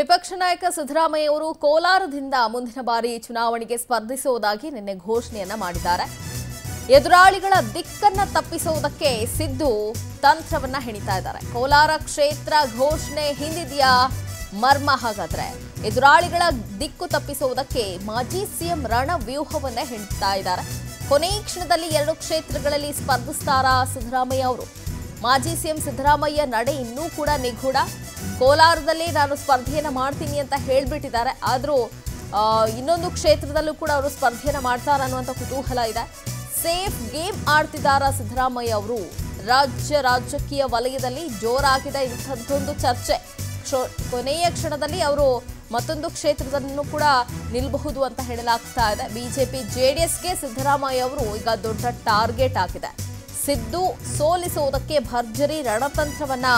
विपक्ष नायक ಸಿದ್ದರಾಮಯ್ಯ ಕೋಲಾರದಿಂದ ಮುಂದಿನ ಬಾರಿ ಚುನಾವಣೆಗೆ ಸ್ಪರ್ಧಿಸುವುದಾಗಿ ನಿನ್ನೆ ಘೋಷಣೆಯನ್ನ ಮಾಡಿದ್ದಾರೆ। ಎದುರಾಳಿಗಳ ದಿಕ್ಕನ್ನ ತಪ್ಪಿಸುವುದಕ್ಕೆ ಸಿದ್ದು ತಂತ್ರವನ್ನ ಹೆಣಿತಾ ಇದ್ದಾರೆ। ಕೋಲಾರ ಕ್ಷೇತ್ರ ಘೋಷಣೆ ಹಿಂದಿದೆಯ ಮರ್ಮ ಹಾಗಾದ್ರೆ ಎದುರಾಳಿಗಳ ದಿಕ್ಕು ತಪ್ಪಿಸುವುದಕ್ಕೆ ಮಾಜಿ ಸಿಎಂ ರಣವ್ಯೂಹವನ್ನ ಹೆಣಿತಾ ಇದ್ದಾರೆ। ಕೊನೆಯ ಕ್ಷಣದಲ್ಲಿ ಎರಡು ಕ್ಷೇತ್ರಗಳಲ್ಲಿ ಸ್ಪರ್ಧಿಸುತ್ತಾರಾ ಸಿದ್ದರಾಮಯ್ಯ ಅವರು? ಮಾಜಿ ಸಿಎಂ ಸಿದ್ದರಾಮಯ್ಯ ನಡೆ ಇನ್ನೂ ಕೂಡ ನಿಗೂಢ। ಕೋಲಾರದಲ್ಲಿ ನಾನು ಸ್ಪರ್ಧೆಯನ್ನು ಮಾಡ್ತೀನಿ ಅಂತ ಹೇಳಿಬಿಟ್ಟಿದ್ದಾರೆ, ಆದರೂ ಇನ್ನೊಂದು ಕ್ಷೇತ್ರದಲ್ಲೂ ಕೂಡ ಅವರು ಸ್ಪರ್ಧೆಯನ್ನು ಮಾಡ್ತಾರೆ ಅನ್ನುವಂಥ ಕುತೂಹಲ ಇದೆ। ಸೇಫ್ ಗೇಮ್ ಆಡ್ತಿದ್ದಾರಾ ಸಿದ್ದರಾಮಯ್ಯ ಅವರು? ರಾಜ್ಯ ರಾಜಕೀಯ ವಲಯದಲ್ಲಿ ಜೋರಾಗಿದೆ ಇಂಥದ್ದೊಂದು ಚರ್ಚೆ। ಕೊನೆಯ ಕ್ಷಣದಲ್ಲಿ ಅವರು ಮತ್ತೊಂದು ಕ್ಷೇತ್ರದಲ್ಲೂ ಕೂಡ ನಿಲ್ಲಬಹುದು ಅಂತ ಹೇಳಲಾಗ್ತಾ ಇದೆ। ಬಿಜೆಪಿ ಜೆಡಿಎಸ್ಗೆ ಸಿದ್ದರಾಮಯ್ಯ ಅವರು ಈಗ ದೊಡ್ಡ ಟಾರ್ಗೆಟ್ ಆಗಿದೆ। ಸಿದ್ದು ಸೋಲಿಸುವುದಕ್ಕೆ ಭರ್ಜರಿ ರಣತಂತ್ರವನ್ನ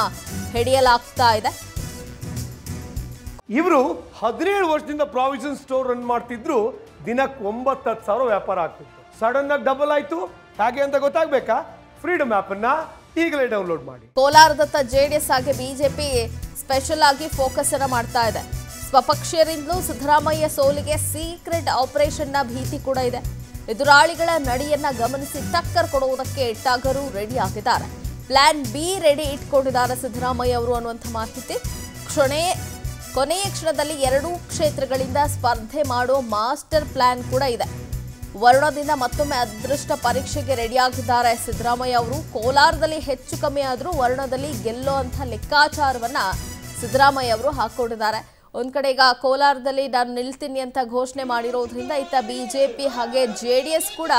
ಹಿಡಿಯಲಾಗ್ತಾ ಇದೆ। ಇವರು 17 ವರ್ಷದಿಂದ ಪ್ರಾವಿಷನ್ ಸ್ಟೋರ್ ರನ್ ಮಾಡ್ತಿದ್ರು, ದಿನಕ್ಕೆ 9-10 ಸಾವಿರ ವ್ಯಾಪಾರ ಆಗ್ತಿತ್ತು। ಸಡನ್ ಆಗಿ ಡಬಲ್ ಆಯ್ತು, ಹಾಗೆ ಅಂತ ಗೊತ್ತಾಗಬೇಕಾ? ಫ್ರೀಡಮ್ ಆಪ್ ಅನ್ನ ಈಗಲೇ ಡೌನ್ಲೋಡ್ ಮಾಡಿ। ಕೋಲಾರದತ್ತ ಜೆಡಿಎಸ್ ಹಾಗೆ ಬಿಜೆಪಿ ಸ್ಪೆಷಲ್ ಆಗಿ ಫೋಕಸ್ ಅನ್ನ ಮಾಡ್ತಾ ಇದೆ। ಸ್ವಪಕ್ಷೀಯರಿಂದಲೂ ಸಿದ್ದರಾಮಯ್ಯ ಸೋಲಿಗೆ ಸೀಕ್ರೆಟ್ ಆಪರೇಷನ್ನ ಭೀತಿ ಕೂಡ ಇದೆ। ಎದುರಾಳಿಗಳ ನಡೆಯನ್ನ ಗಮನಿಸಿ ಟಕ್ಕರ್ ಕೊಡುವುದಕ್ಕೆ ಟಗರು ರೆಡಿ ಆಗಿದ್ದಾರೆ, ಪ್ಲಾನ್ ಬಿ ರೆಡಿ ಇಟ್ಕೊಂಡಿದ್ದಾರೆ ಸಿದ್ದರಾಮಯ್ಯ ಅವರು ಅನ್ನುವಂಥ ಮಾಹಿತಿ। ಕೊನೆಯ ಕ್ಷಣದಲ್ಲಿ ಎರಡೂ ಕ್ಷೇತ್ರಗಳಿಂದ ಸ್ಪರ್ಧೆ ಮಾಡೋ ಮಾಸ್ಟರ್ ಪ್ಲಾನ್ ಕೂಡ ಇದೆ। ವರ್ಣದಿಂದ ಮತ್ತೊಮ್ಮೆ ಅದೃಷ್ಟ ಪರೀಕ್ಷೆಗೆ ರೆಡಿಯಾಗಿದ್ದಾರೆ ಸಿದ್ದರಾಮಯ್ಯ ಅವರು। ಕೋಲಾರದಲ್ಲಿ ಹೆಚ್ಚು ಕಮ್ಮಿ ಆದರೂ ವರ್ಣದಲ್ಲಿ ಗೆಲ್ಲೋ ಅಂಥ ಲೆಕ್ಕಾಚಾರವನ್ನ ಸಿದ್ದರಾಮಯ್ಯ ಅವರು ಹಾಕೊಂಡಿದ್ದಾರೆ। ಒಂದು ಕಡೆ ಈಗ ಕೋಲಾರದಲ್ಲಿ ನಾನು ನಿಲ್ತೀನಿ ಅಂತ ಘೋಷಣೆ ಮಾಡಿರೋದ್ರಿಂದ ಇತ್ತ ಬಿಜೆಪಿ ಹಾಗೆ ಜೆಡಿಎಸ್ ಕೂಡ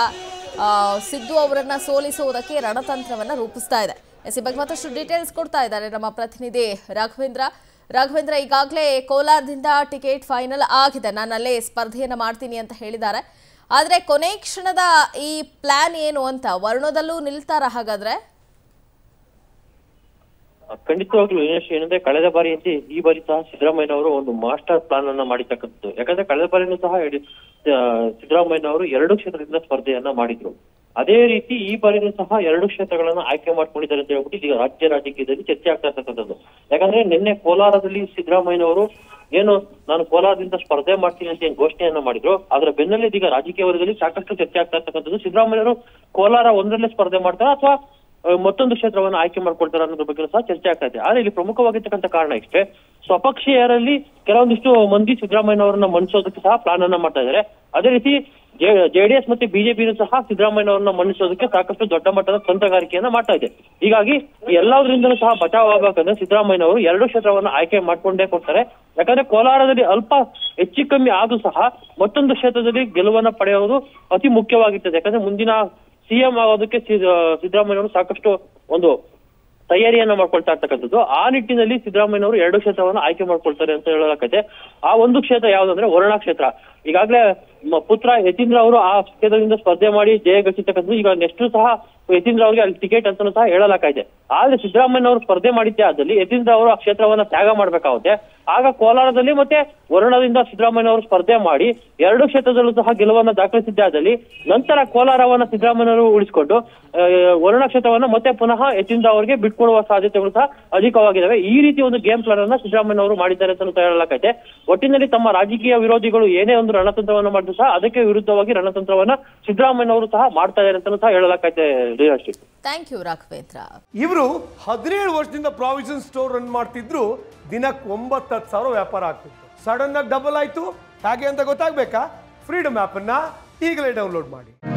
ಸಿದ್ದು ಅವರನ್ನ ಸೋಲಿಸುವುದಕ್ಕೆ ರಣತಂತ್ರವನ್ನ ರೂಪಿಸ್ತಾ ಇದೆ। ಈ ಬಗ್ಗೆ ಮತ್ತಷ್ಟು ಡೀಟೇಲ್ಸ್ ಕೊಡ್ತಾ ಇದ್ದಾರೆ ನಮ್ಮ ಪ್ರತಿನಿಧಿ ರಘವೇಂದ್ರ, ಈಗಾಗಲೇ ಕೋಲಾರದಿಂದ ಟಿಕೆಟ್ ಫೈನಲ್ ಆಗಿದೆ, ನಾನು ಅಲ್ಲೇ ಸ್ಪರ್ಧೆಯನ್ನು ಮಾಡ್ತೀನಿ ಅಂತ ಹೇಳಿದ್ದಾರೆ, ಆದರೆ ಕೊನೆ ಕ್ಷಣದ ಈ ಪ್ಲಾನ್ ಏನು ಅಂತ? ವರ್ಣದಲ್ಲೂ ನಿಲ್ತಾರ ಹಾಗಾದ್ರೆ? ಖಂಡಿತವಾಗ್ಲೂ ವಿನೇಶ್, ಏನಂದ್ರೆ ಕಳೆದ ಬಾರಿಯಂತೆ ಈ ಬಾರಿ ಸಹ ಸಿದ್ದರಾಮಯ್ಯನವರು ಒಂದು ಮಾಸ್ಟರ್ ಪ್ಲಾನ್ ಅನ್ನ ಮಾಡಿರ್ತಕ್ಕಂಥದ್ದು। ಯಾಕಂದ್ರೆ ಕಳೆದ ಬಾರಿನೂ ಸಹ ಸಿದ್ದರಾಮಯ್ಯನವರು 2 ಕ್ಷೇತ್ರದಿಂದ ಸ್ಪರ್ಧೆಯನ್ನ ಮಾಡಿದ್ರು, ಅದೇ ರೀತಿ ಈ ಬಾರಿನೂ ಸಹ 2 ಕ್ಷೇತ್ರಗಳನ್ನ ಆಯ್ಕೆ ಮಾಡ್ಕೊಂಡಿದ್ದಾರೆ ಅಂತ ಹೇಳ್ಬಿಟ್ಟು ಇದೀಗ ರಾಜ್ಯ ರಾಜಕೀಯದಲ್ಲಿ ಚರ್ಚೆ ಆಗ್ತಾ ಇರ್ತಕ್ಕಂಥದ್ದು। ಯಾಕಂದ್ರೆ ನಿನ್ನೆ ಕೋಲಾರದಲ್ಲಿ ಸಿದ್ದರಾಮಯ್ಯನವರು ಏನು ನಾನು ಕೋಲಾರದಿಂದ ಸ್ಪರ್ಧೆ ಮಾಡ್ತೀನಿ ಅಂತ ಏನು ಘೋಷಣೆಯನ್ನ ಮಾಡಿದ್ರು, ಅದರ ಬೆನ್ನಲ್ಲೇ ಇದೀಗ ರಾಜಕೀಯ ವಲಯದಲ್ಲಿ ಸಾಕಷ್ಟು ಚರ್ಚೆ ಆಗ್ತಾ ಇರ್ತಕ್ಕಂಥದ್ದು। ಸಿದ್ದರಾಮಯ್ಯನವರು ಕೋಲಾರ 1ರಲ್ಲೇ ಸ್ಪರ್ಧೆ ಮಾಡ್ತಾರೆ ಅಥವಾ ಮತ್ತೊಂದು ಕ್ಷೇತ್ರವನ್ನು ಆಯ್ಕೆ ಮಾಡ್ಕೊಳ್ತಾರೆ ಅನ್ನೋದ್ರ ಬಗ್ಗೆ ಸಹ ಚರ್ಚೆ ಆಗ್ತಾ ಇದೆ। ಆದ್ರೆ ಇಲ್ಲಿ ಪ್ರಮುಖವಾಗಿರ್ತಕ್ಕಂಥ ಕಾರಣ ಇಷ್ಟೇ, ಸ್ವಪಕ್ಷೀಯರಲ್ಲಿ ಕೆಲವೊಂದಿಷ್ಟು ಮಂದಿ ಸಿದ್ದರಾಮಯ್ಯನವರನ್ನ ಮಣಿಸೋದಕ್ಕೆ ಸಹ ಪ್ಲಾನ್ ಅನ್ನ ಮಾಡ್ತಾ ಇದ್ದಾರೆ। ಅದೇ ರೀತಿ ಜೆಡಿಎಸ್ ಮತ್ತೆ ಬಿಜೆಪಿನೂ ಸಹ ಸಿದ್ದರಾಮಯ್ಯನವರನ್ನ ಮಣಿಸೋದಕ್ಕೆ ಸಾಕಷ್ಟು ದೊಡ್ಡ ಮಟ್ಟದ ತಂತ್ರಗಾರಿಕೆಯನ್ನ ಮಾಡ್ತಾ ಇದೆ। ಹೀಗಾಗಿ ಎಲ್ಲದರಿಂದಲೂ ಸಹ ಬಚಾವ್ ಆಗಬೇಕಂದ್ರೆ ಸಿದ್ದರಾಮಯ್ಯನವರು 2 ಕ್ಷೇತ್ರವನ್ನು ಆಯ್ಕೆ ಮಾಡ್ಕೊಂಡೇ ಕೊಡ್ತಾರೆ। ಯಾಕಂದ್ರೆ ಕೋಲಾರದಲ್ಲಿ ಅಲ್ಪ ಹೆಚ್ಚು ಕಮ್ಮಿ ಆದ್ರೂ ಸಹ ಮತ್ತೊಂದು ಕ್ಷೇತ್ರದಲ್ಲಿ ಗೆಲುವನ್ನ ಪಡೆಯುವುದು ಅತಿ ಮುಖ್ಯವಾಗಿರ್ತದೆ। ಯಾಕಂದ್ರೆ ಮುಂದಿನ ಸಿಎಂ ಆಗೋದಕ್ಕೆ ಸಿದ್ದರಾಮಯ್ಯನವರು ಸಾಕಷ್ಟು ಒಂದು ತಯಾರಿಯನ್ನ ಮಾಡ್ಕೊಳ್ತಾ ಇರ್ತಕ್ಕಂಥದ್ದು। ಆ ನಿಟ್ಟಿನಲ್ಲಿ ಸಿದ್ದರಾಮಯ್ಯನವರು 2 ಕ್ಷೇತ್ರವನ್ನು ಆಯ್ಕೆ ಮಾಡ್ಕೊಳ್ತಾರೆ ಅಂತ ಹೇಳಲಾಗತ್ತೆ। ಆ ಒಂದು ಕ್ಷೇತ್ರ ಯಾವ್ದಂದ್ರೆ ವರುಣಾ ಕ್ಷೇತ್ರ, ಈಗಾಗಲೇ ಪುತ್ರ ಯತೀಂದ್ರ ಅವರು ಆ ಕ್ಷೇತ್ರದಿಂದ ಸ್ಪರ್ಧೆ ಮಾಡಿ ಜಯ ಗಳಿಸಿರ್ತಕ್ಕಂಥದ್ದು। ಈಗ ನೆಕ್ಸ್ಟ್ ಸಹ ಯತೀಂದ್ರ ಅವರಿಗೆ ಅಲ್ಲಿ ಟಿಕೆಟ್ ಅಂತ ಸಹ ಹೇಳಲಾಗಿದೆ, ಆದ್ರೆ ಸಿದ್ದರಾಮಯ್ಯನವರು ಸ್ಪರ್ಧೆ ಮಾಡಿದ್ದೆ ಆದಲ್ಲಿ ಯತೀಂದ್ರ ಅವರು ಆ ಕ್ಷೇತ್ರವನ್ನ ತ್ಯಾಗ ಮಾಡ್ಬೇಕಾಗುತ್ತೆ। ಆಗ ಕೋಲಾರದಲ್ಲಿ ಮತ್ತೆ ವರುಣದಿಂದ ಸಿದ್ದರಾಮಯ್ಯನವರು ಸ್ಪರ್ಧೆ ಮಾಡಿ 2 ಕ್ಷೇತ್ರದಲ್ಲೂ ಸಹ ಗೆಲುವನ್ನ ದಾಖಲಿಸಿದ್ದೆ ಆದಲ್ಲಿ ನಂತರ ಕೋಲಾರವನ್ನ ಸಿದ್ದರಾಮಯ್ಯನವರು ಉಳಿಸಿಕೊಂಡು ವರುಣ ಕ್ಷೇತ್ರವನ್ನ ಮತ್ತೆ ಪುನಃ ಯತೀಂದ್ರ ಅವರಿಗೆ ಬಿಟ್ಕೊಡುವ ಸಾಧ್ಯತೆಗಳು ಸಹ ಅಧಿಕವಾಗಿದ್ದಾವೆ। ಈ ರೀತಿ ಒಂದು ಗೇಮ್ ಪ್ಲಾನ್ ಅನ್ನ ಸಿದ್ದರಾಮಯ್ಯನವರು ಮಾಡಿದ್ದಾರೆ ಅಂತ ಹೇಳಲಾಗಿದೆ। ಒಟ್ಟಿನಲ್ಲಿ ತಮ್ಮ ರಾಜಕೀಯ ವಿರೋಧಿಗಳು ಏನೇ ಒಂದು ರಣತಂತ್ರವನ್ನು ಮಾಡಿದ್ರು ಸಹ ಅದಕ್ಕೆ ವಿರುದ್ಧವಾಗಿ ರಣತಂತ್ರವನ್ನ ಸಿದ್ದರಾಮಯ್ಯನವರು ಸಹ ಮಾಡ್ತಾ ಇದ್ದಾರೆ ಅಂತ ಸಹ ಹೇಳಲಾಗಿದೆ। Thank you Raghavendra. ಇವರು 17 ವರ್ಷದಿಂದ ಪ್ರಾವಿಷನ್ ಸ್ಟೋರ್ ರನ್ ಮಾಡ್ತಿದ್ರು, ದಿನಕ್ಕೆ 9-10 ಸಾವಿರ ವ್ಯಾಪಾರ ಆಗ್ತಿತ್ತು। ಸಡನ್ ಆಗಿ ಡಬಲ್ ಆಯ್ತು, ಹಾಗೆ ಅಂತ ಗೊತ್ತಾಗಬೇಕಾ? ಫ್ರೀಡಮ್ ಆಪ್ ಅನ್ನ ಈಗಲೇ ಡೌನ್ಲೋಡ್ ಮಾಡಿ।